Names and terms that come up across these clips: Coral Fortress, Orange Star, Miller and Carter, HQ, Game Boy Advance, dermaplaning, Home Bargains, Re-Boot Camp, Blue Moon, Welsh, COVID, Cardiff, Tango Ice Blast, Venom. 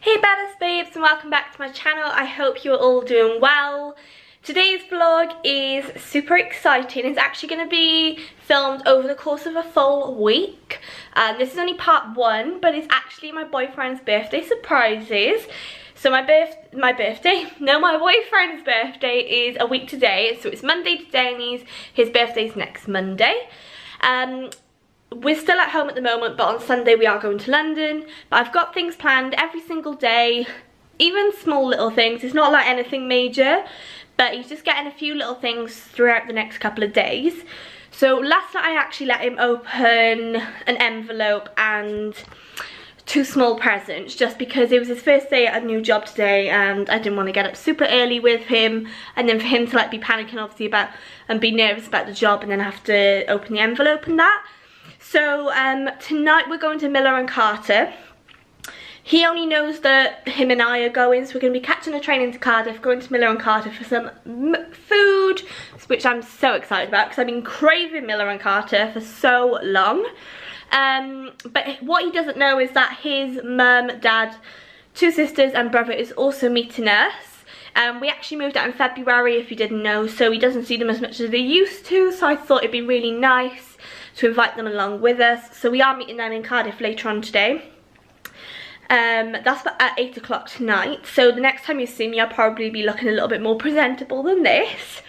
Hey badass babes and welcome back to my channel. I hope you're all doing well. Today's vlog is super exciting. It's actually going to be filmed over the course of a full week. This is only part one, but it's actually my boyfriend's birthday surprises. So my boyfriend's birthday is a week today, so it's Monday today and his birthday's next Monday. We're still at home at the moment, but on Sunday we are going to London. But I've got things planned every single day, even small little things. It's not like anything major, but he's just getting a few little things throughout the next couple of days. So last night I actually let him open an envelope and two small presents, just because it was his first day at a new job today and I didn't want to get up super early with him and then for him to like be panicking obviously about and be nervous about the job and then have to open the envelope and that. So tonight we're going to Miller and Carter. He only knows that him and I are going, so we're going to be catching a train into Cardiff, going to Miller and Carter for some food, which I'm so excited about because I've been craving Miller and Carter for so long. But what he doesn't know is that his mum, dad, two sisters and brother is also meeting us. We actually moved out in February, if you didn't know, so he doesn't see them as much as they used to, so I thought it'd be really nice to invite them along with us. So we are meeting them in Cardiff later on today. That's at 8 o'clock tonight, so the next time you see me I'll probably be looking a little bit more presentable than this.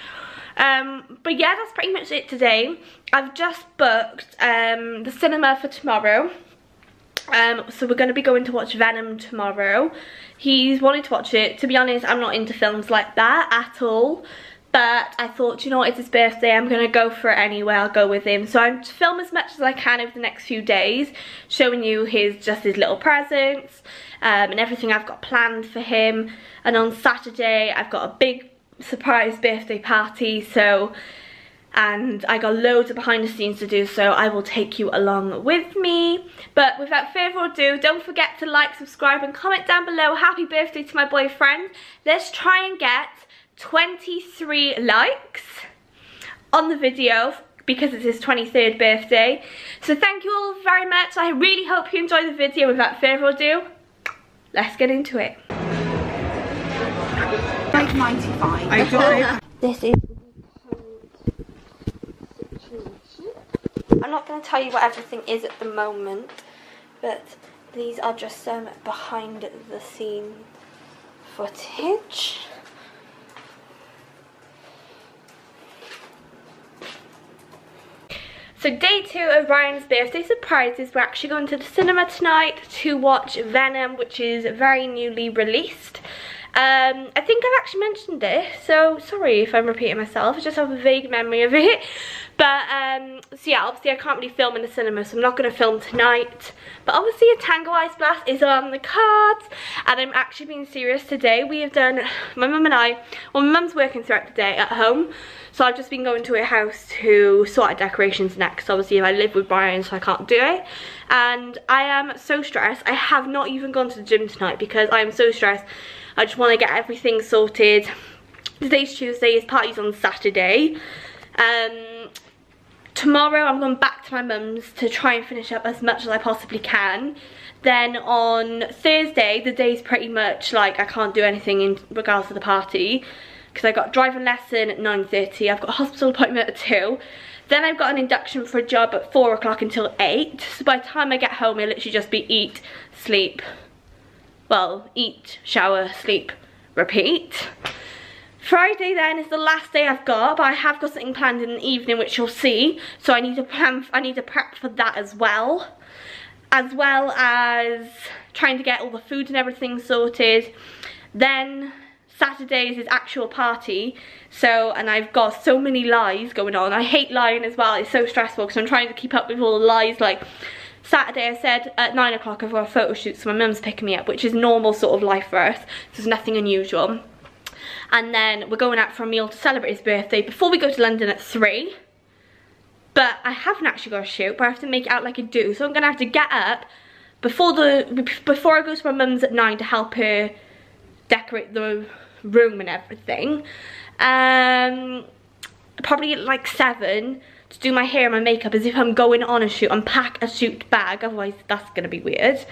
But yeah, that's pretty much it today. I've just booked the cinema for tomorrow. So we're going to be going to watch Venom tomorrow. He's wanted to watch it. To be honest, I'm not into films like that at all. But I thought, you know what, it's his birthday, I'm going to go for it anyway, I'll go with him. So I'm to film as much as I can over the next few days, showing you his little presents and everything I've got planned for him. And on Saturday, I've got a big surprise birthday party, and I got loads of behind the scenes to do, so I will take you along with me. But without further ado, don't forget to like, subscribe and comment down below. Happy birthday to my boyfriend. Let's try and get 23 likes on the video because it's his 23rd birthday. So thank you all very much. I really hope you enjoy the video. Without further ado, let's get into it. 95. I got it. This is the situation. I'm not going to tell you what everything is at the moment, but these are just some behind the scene footage. So day two of Ryan's birthday surprises. We're actually going to the cinema tonight to watch Venom, which is very newly released. I think I've actually mentioned this, so sorry if I'm repeating myself, I just have a vague memory of it. But, so yeah, obviously I can't really film in the cinema, so I'm not going to film tonight. But obviously a Tango Ice Blast is on the cards, and I'm actually being serious today. We have done, my mum and I, well my mum's working throughout the day at home, so I've just been going to her house to sort out decorations next. Obviously I live with Brian, so I can't do it. And I am so stressed, I have not even gone to the gym tonight because I am so stressed. I just want to get everything sorted. Today's Tuesday, his party's on Saturday. Tomorrow I'm going back to my mum's to try and finish up as much as I possibly can. Then on Thursday, the day's pretty much like I can't do anything in regards to the party, because I got driving lesson at 9:30, I've got a hospital appointment at 2. Then I've got an induction for a job at 4 o'clock until 8. So by the time I get home, it'll literally just be eat, sleep. Well, eat, shower, sleep, repeat. Friday then is the last day I've got, but I have got something planned in the evening which you'll see. So I need to plan, I need to prep for that as well. As well as trying to get all the food and everything sorted. Then Saturday is his actual party. So, and I've got so many lies going on. I hate lying as well, it's so stressful because I'm trying to keep up with all the lies like Saturday, I said at 9 o'clock I've got a photo shoot, so my mum's picking me up, which is normal sort of life for us. There's nothing unusual. And then we're going out for a meal to celebrate his birthday before we go to London at 3. But I haven't actually got a shoot, but I have to make it out like I do. So I'm going to have to get up before I go to my mum's at 9 to help her decorate the room and everything. Probably at like 7. to do my hair and my makeup as if I'm going on a shoot and pack a shoot bag, otherwise that's gonna be weird.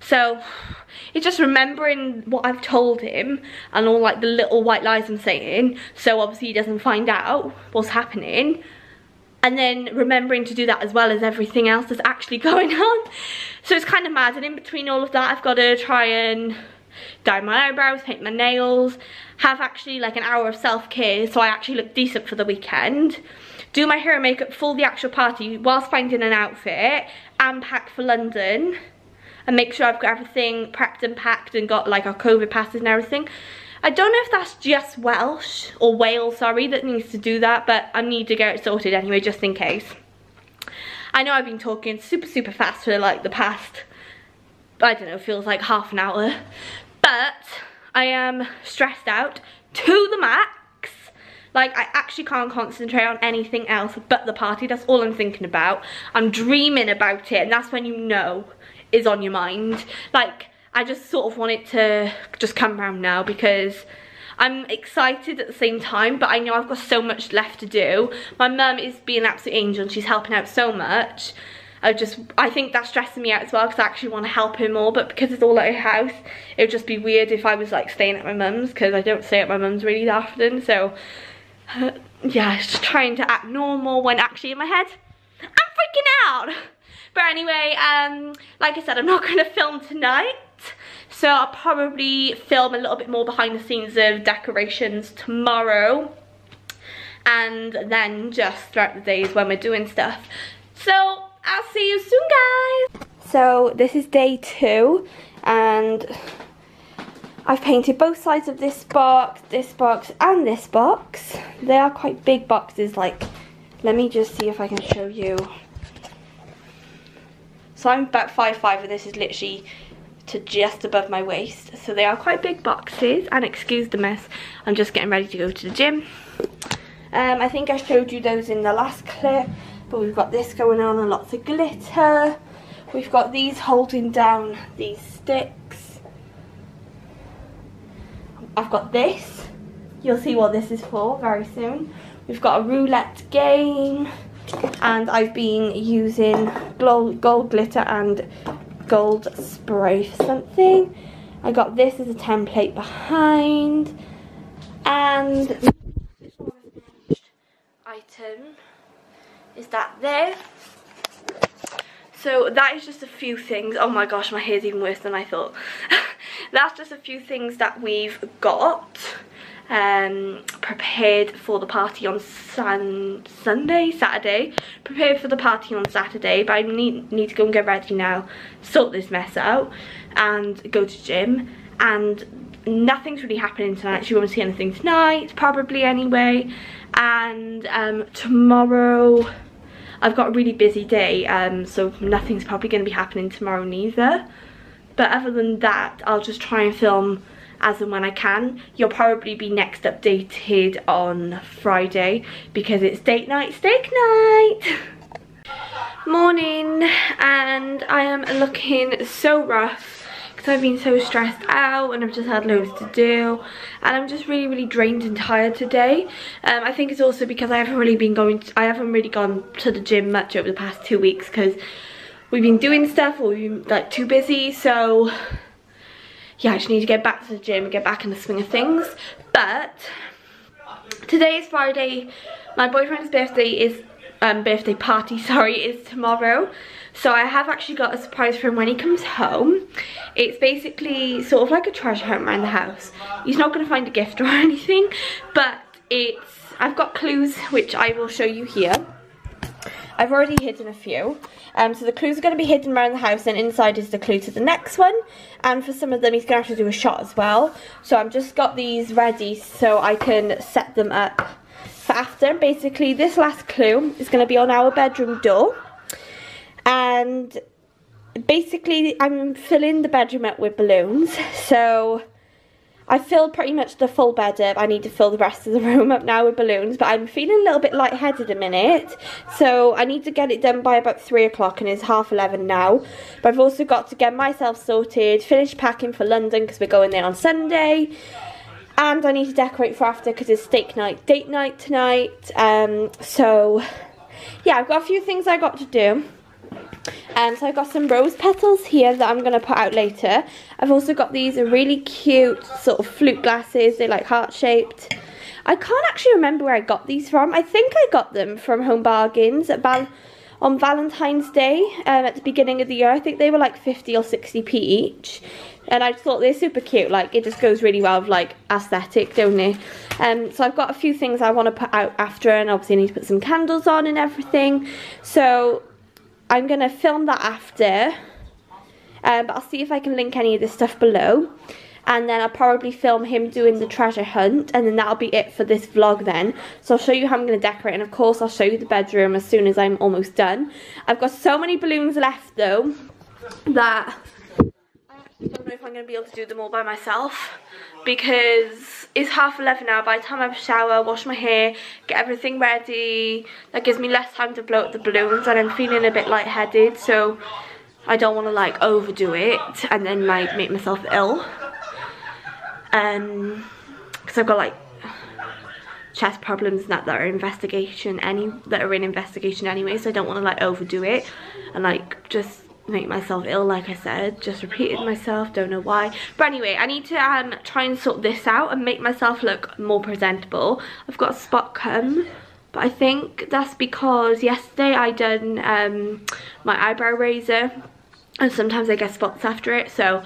So it's just remembering what I've told him and all like the little white lies I'm saying, so obviously he doesn't find out what's happening, and then remembering to do that as well as everything else that's actually going on. So it's kind of mad, and in between all of that I've got to try and dye my eyebrows, paint my nails, have actually like an hour of self-care so I actually look decent for the weekend, do my hair and makeup for the actual party whilst finding an outfit, and pack for London and make sure I've got everything prepped and packed and got like our COVID passes and everything. I don't know if that's just Welsh or Wales, sorry, that needs to do that, but I need to get it sorted anyway just in case. I know I've been talking super fast for like the past, I don't know, feels like half an hour, but I am stressed out to the max. Like I actually can't concentrate on anything else but the party. That's all I'm thinking about. I'm dreaming about it, and that's when you know is on your mind. Like I just sort of want it to just come round now because I'm excited at the same time, but I know I've got so much left to do. My mum is being an absolute angel and she's helping out so much. I think that's stressing me out as well because I actually want to help him more, but because it's all at her house, it would just be weird if I was like staying at my mum's, because I don't stay at my mum's really that often. So yeah, just trying to act normal when actually in my head I'm freaking out. But anyway, like I said, I'm not going to film tonight, so I'll probably film a little bit more behind the scenes of decorations tomorrow, and then just throughout the days when we're doing stuff. So I'll see you soon, guys. So this is day 2, and I've painted both sides of this box and this box. They are quite big boxes. Like, let me just see if I can show you. So I'm about 5'5", and this is literally to just above my waist. So they are quite big boxes, and excuse the mess, I'm just getting ready to go to the gym. I think I showed you those in the last clip. But we've got this going on and lots of glitter. We've got these holding down these sticks. I've got this. You'll see what this is for very soon. We've got a roulette game. And I've been using gold glitter and gold spray for something. I got this as a template behind. And this is a finished item. Is that there? So that is just a few things. Oh my gosh, my hair's even worse than I thought. That's just a few things that we've got prepared for the party on Saturday. Prepared for the party on Saturday, but I need to go and get ready now, sort this mess out, and go to gym. And nothing's really happening tonight. She won't see anything tonight, probably anyway. And tomorrow I've got a really busy day, so nothing's probably going to be happening tomorrow neither. But other than that, I'll just try and film as and when I can. You'll probably be next updated on Friday because it's date night, steak night! Morning, and I am looking so rough. I've been so stressed out, and I've just had loads to do, and I'm just really drained and tired today. I think it's also because I haven't really gone to the gym much over the past 2 weeks because we've been doing stuff, or we've been like too busy. So yeah, I just need to get back to the gym and get back in the swing of things. But today is Friday. My boyfriend's birthday is birthday party is tomorrow, so I have actually got a surprise for him when he comes home. It's basically sort of like a treasure hunt around the house. He's not going to find a gift or anything, but I've got clues which I will show you here. I've already hidden a few, so the clues are going to be hidden around the house, and inside is the clue to the next one. And for some of them he's going to have to do a shot as well, so I've just got these ready so I can set them up for after. Basically this last clue is going to be on our bedroom door, and basically I'm filling the bedroom up with balloons. So I filled pretty much the full bed up. I need to fill the rest of the room up now with balloons, but I'm feeling a little bit lightheaded a minute, so I need to get it done by about 3 o'clock, and it's 11:30 now. But I've also got to get myself sorted, finish packing for London because we're going there on Sunday, and I need to decorate for after because it's steak night, date night tonight. So yeah, I've got a few things I got to do. So I've got some rose petals here that I'm going to put out later. I've also got these really cute sort of flute glasses. They're like heart-shaped. I can't actually remember where I got these from. I think I got them from Home Bargains at on Valentine's Day at the beginning of the year. I think they were like 50 or 60p each. And I just thought they're super cute. Like, it just goes really well with like aesthetic, don't they? So I've got a few things I want to put out after, and obviously I need to put some candles on and everything. So I'm going to film that after, but I'll see if I can link any of this stuff below, and then I'll probably film him doing the treasure hunt, and then that'll be it for this vlog then. So I'll show you how I'm going to decorate, and of course I'll show you the bedroom as soon as I'm almost done. I've got so many balloons left though, that I actually don't know if I'm going to be able to do them all by myself, because it's 11:30 now. By the time I have a shower, wash my hair, get everything ready, that gives me less time to blow up the balloons, and I'm feeling a bit lightheaded, so I don't want to like overdo it and then like make myself ill. Because I've got like chest problems and that are in investigation anyway, so I don't want to like overdo it and like just make myself ill, like I said, just repeated myself, don't know why. But anyway, I need to try and sort this out and make myself look more presentable. I've got a spot come, but I think that's because yesterday I done my eyebrow razor, and sometimes I get spots after it, so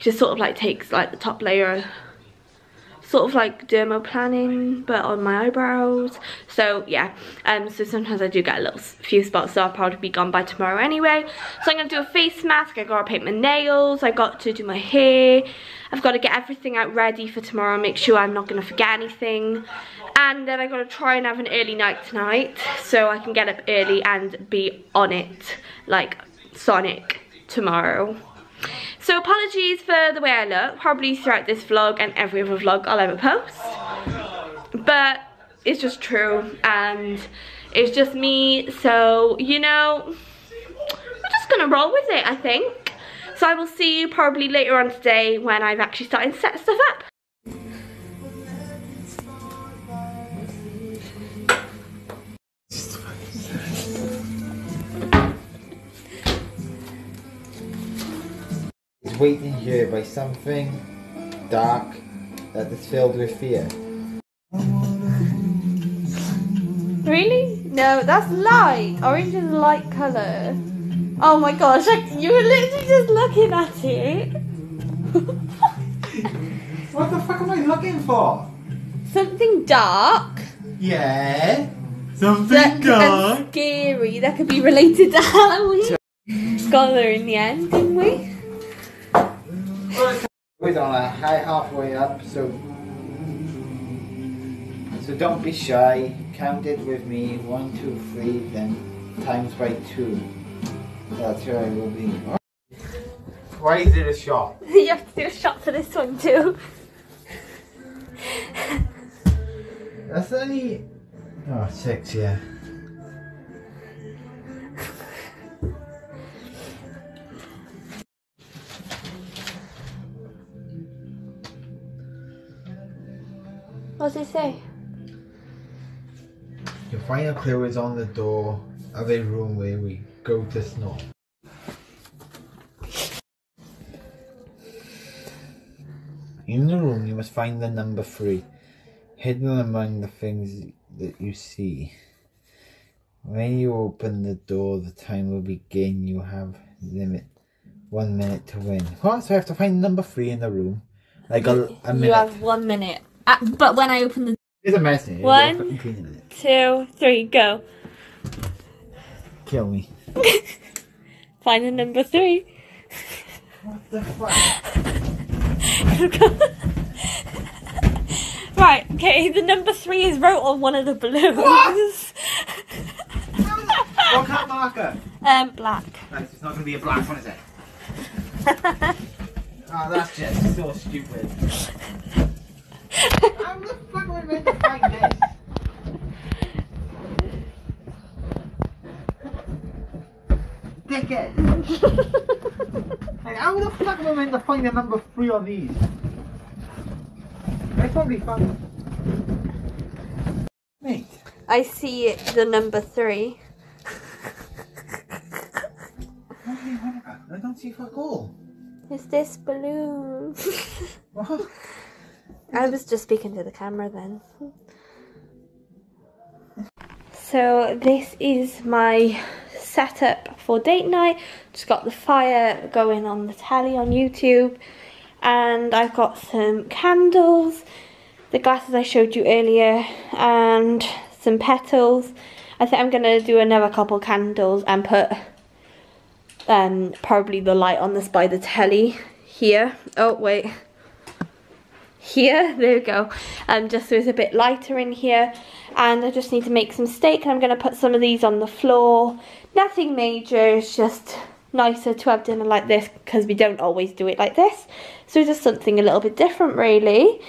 just sort of like takes like the top layer, sort of like dermaplaning, but on my eyebrows. So yeah, so sometimes I do get a little few spots, so I'll probably be gone by tomorrow anyway. So I'm gonna do a face mask, I gotta paint my nails, I got to do my hair, I've got to get everything out ready for tomorrow, make sure I'm not gonna forget anything, and then I gotta try and have an early night tonight so I can get up early and be on it like Sonic tomorrow. So apologies for the way I look, probably throughout this vlog and every other vlog I'll ever post. But it's just true, and it's just me, so, you know, we're just gonna roll with it, I think. So I will see you probably later on today when I'm actually starting to set stuff up. Waiting here by something dark that is filled with fear. Really? No, that's light. Orange is a light colour. Oh my gosh, you were literally just looking at it. What the fuck am I looking for? Something dark. Yeah. Something dark. And scary. That could be related to Halloween. Got there in the end, didn't we? We're on a high halfway up, so don't be shy. Count it with me. 1, 2, 3, then times by 2. That's where I will be. Why is it a shot? You have to do a shot for this one too. That's only 6, yeah. What does it say? Your final clue is on the door of a room where we go to snore. In the room you must find the number 3, hidden among the things that you see. When you open the door, the time will begin. You have limit 1 minute to win. What? So I have to find number 3 in the room? Like a minute? You have 1 minute. But when I open the... It's a mess. 1, 2, 3, go. Kill me. Find the number 3. What the fuck? Right, okay, the number 3 is wrote on one of the balloons. What kind of marker? Black. Nice, it's not going to be a black one, is it? Oh, that's just so stupid. How the fuck am I meant to find this? Dickhead! Like, how the fuck am I meant to find the number 3 on these? I probably found it. Mate. I see it, the number 3. I don't see fuck all. Is this balloon? What? I was just speaking to the camera then. So this is my setup for date night. Just got the fire going on the telly on YouTube, and I've got some candles, the glasses I showed you earlier, and some petals. I think I'm gonna do another couple candles and put probably the light on this by the telly here. Oh wait, here, there we go. Just so it's a bit lighter in here. And I just need to make some steak, and I'm gonna put some of these on the floor. Nothing major, it's just nicer to have dinner like this because we don't always do it like this. So just something a little bit different really.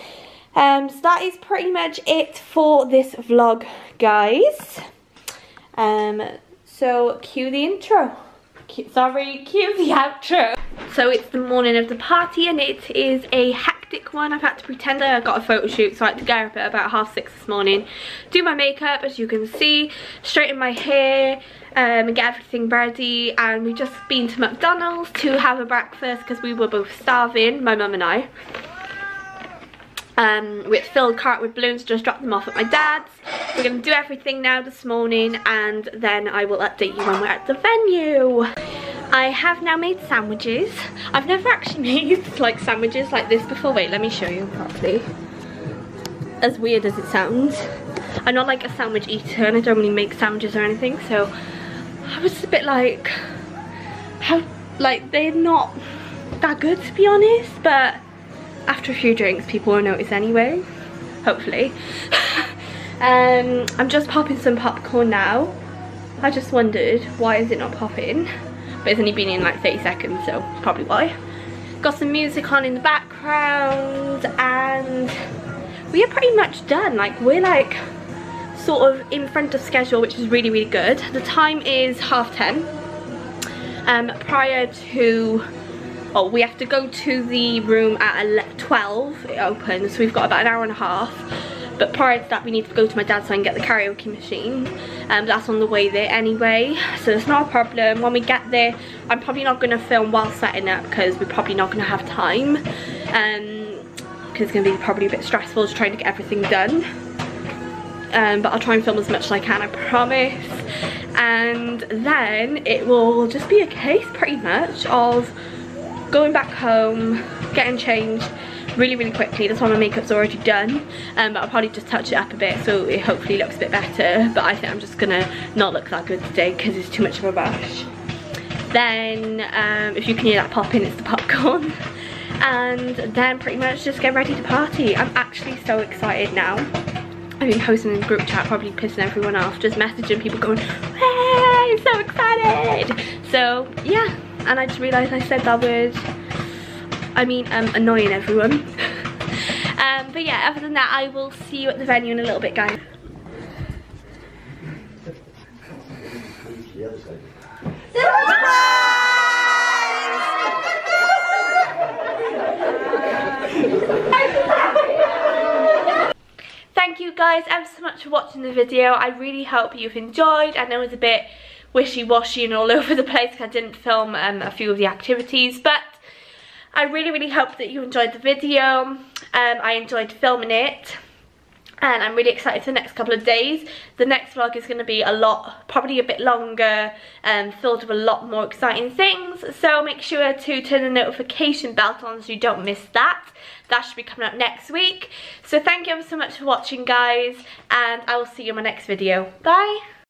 So that is pretty much it for this vlog, guys. So cue the intro. Cue the outro. So it's the morning of the party, and it is a hectic one. I've had to pretend I got a photo shoot, so I had to get up at about 6:30 this morning, do my makeup, as you can see, straighten my hair, and get everything ready. And we've just been to McDonald's to have a breakfast because we were both starving, my mum and I. With filled cart with balloons, just dropped them off at my dad's. We're going to do everything now this morning, and then I will update you when we're at the venue. I have now made sandwiches. I've never actually made like sandwiches like this before. Wait, let me show you properly. As weird as it sounds, I'm not like a sandwich eater, and I don't really make sandwiches or anything, so I was just a bit like, how, like, they're not that good to be honest, but after a few drinks people will notice anyway, hopefully. I'm just popping some popcorn now. I just wondered why is it not popping, but it's only been in like 30 seconds, so probably why. Got some music on in the background, and we are pretty much done. Like, we're like sort of in front of schedule, which is really, really good. The time is 10:30. Prior to, oh, we have to go to the room at 12, it opens, so we've got about an hour and a half. But prior to that, we need to go to my dad's so I can get the karaoke machine. That's on the way there anyway, so it's not a problem. When we get there, I'm probably not going to film while setting up because we're probably not going to have time. Because it's going to be probably a bit stressful just trying to get everything done. But I'll try and film as much as I can, I promise. And then it will just be a case pretty much of going back home, getting changed really, really quickly. That's why my makeup's already done, but I'll probably just touch it up a bit so it hopefully looks a bit better. But I think I'm just gonna not look that good today because it's too much of a rush. Then if you can hear that popping, it's the popcorn. And then pretty much just get ready to party. I'm actually so excited now. I've been posting in the group chat, probably pissing everyone off, just messaging people going, hey, I'm so excited. So yeah. And I just realised I said that word, I mean, annoying everyone. But yeah, other than that, I will see you at the venue in a little bit, guys. Surprise! Thank you guys ever so much for watching the video. I really hope you've enjoyed. I know it was a bit wishy-washy and all over the place because I didn't film a few of the activities, but I really, really hope that you enjoyed the video. I enjoyed filming it, and I'm really excited for the next couple of days. The next vlog is going to be a lot, probably a bit longer, and filled with a lot more exciting things, so make sure to turn the notification bell on so you don't miss that. That should be coming up next week. So thank you ever so much for watching, guys, and I will see you in my next video. Bye!